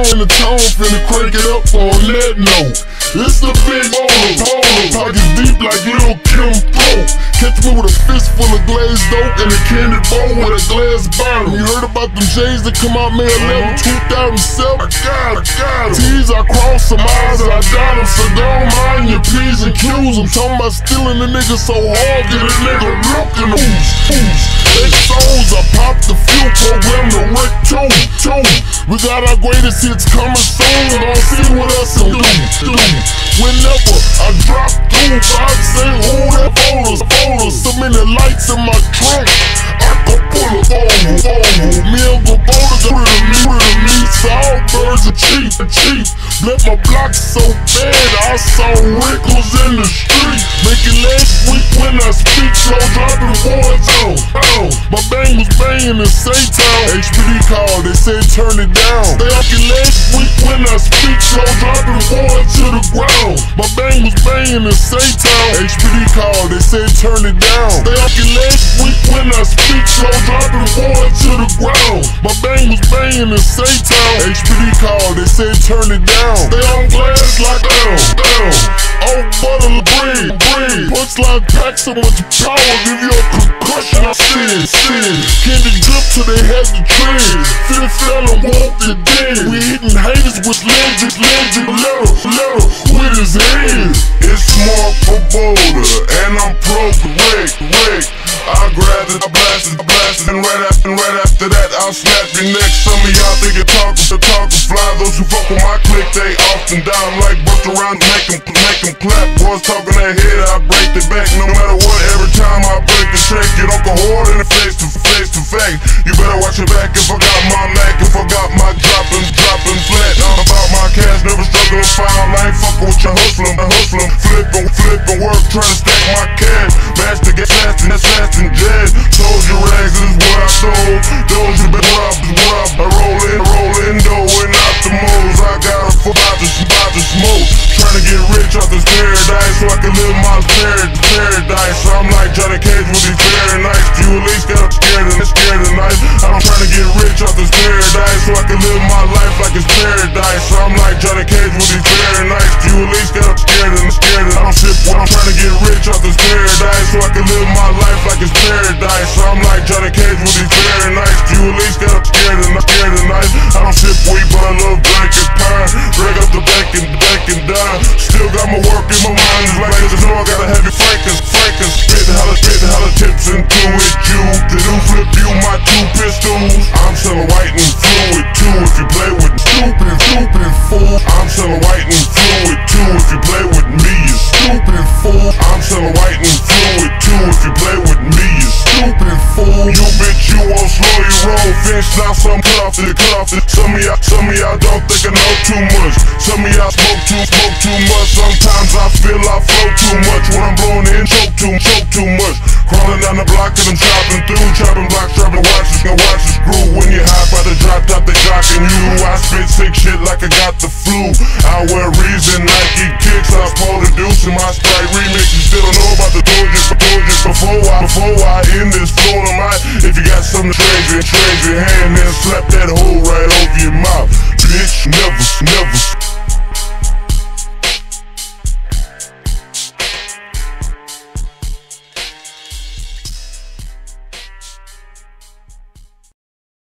the tone, finna crank it up on that note. It's the big baller, pockets deep like Lil' Kim Pro. Catch me with a fist full of glazed oak and a candy bowl with a glass bottom. You heard about them J's that come out May 11, 2007? I got 'em. T's, I cross 'em, I's, I dot 'em. So don't mind your P's and Q's. I'm talking about stealing a nigga so hard that a nigga look in the ooze. Fake souls, I pop the few, program to wreck two. We got our greatest hits coming soon. Don't see what else to do. Whenever I drop through, I'd say, who that folders. So many lights in my trunk, I could pull a over. Me and Gabola got rid of me. So all birds are cheap. Let my block so bad, I saw wrinkles in the street. Make your legs weak when I speak, so dropping boys out. My bang was banging in Saytown. HPD called, they said turn it down. Stay off your legs weak when I speak, so dropping boys to the ground. My bang was banging in Saytown. HPD called, they said turn it down. Stay off your legs weak when I speak, so dropping boys to the ground. My bang was banging in Saytown. HPD called, they said turn it down. Stay on glass like down. Oh, butter, bread. Punch like packs so much power, give you a concussion. I sin. Candy drip till they had the trend. Fifth fella walked the dead. We hitting haters with legend. Letter with his hand. It's Mark Proboda, and I'm pro wreck. I grabbed it, I blasted, and right after that, I'll snap your neck. Some of y'all think it talk is fly. Those who fuck with my clique, they often die. I'm like bust around, make them clap. Boys talking their head, I break their back. No matter what, every time I break the track, you don't go hard in the face to face. You better watch your back. If I got my knack, if I got my dropping flat. I'm about my cash, never struggle to find. I ain't fucking with your hustling. Flip and work, trying to stack my cash. Master get fast and that's fast and dead. Sold your rags, is what I sold. Those you been robbed. I roll in dough and out the moles. I got a full about to smoke. Trying to get rich off this paradise so I can live my paradise. I'm like Johnny Cage with these fairy nights. You at least got scared tonight. I'm trying to get rich off this paradise so I can live my life like it's paradise. I'm like Johnny Cage with these fairy nights. You at least got scared and I don't ship. Well, I'm trying to get rich off this paradise so I can live my life like it's paradise. I'm like Johnny Cage with these fairy nights. You at least got scared tonight. I don't ship weed, but I love black and pine. Break up the back and die. Still got my work in my mind. It's like it's no, I gotta have it frank and spit holler tips into it. You the new flip, you my two pistols. I'm selling white and fluid too if you play with stupid fool. I'm selling white and fluid too if you play with me, you stupid fool. I'm selling white and fluid too if you play with me, you stupid fool. You bitch, you on slow, you roll fish, now some coffee. Some of y'all don't think I know too much. Some of y'all smoke too much. Sometimes I feel I flow too much. When I'm blowing in, choke too much. Crawling down the block and I'm chopping blocks, dropping watches. Now watch this groove when you hop out the drop top, they jocking you. I spit sick shit like I got the flu. I wear reason, Nike kicks, I pull the deuce in my Sprite remix. You still don't know about the doja before I end this floor to mine. If you got something crazy, hand, then slap that hole right over your mouth. Bitch, never.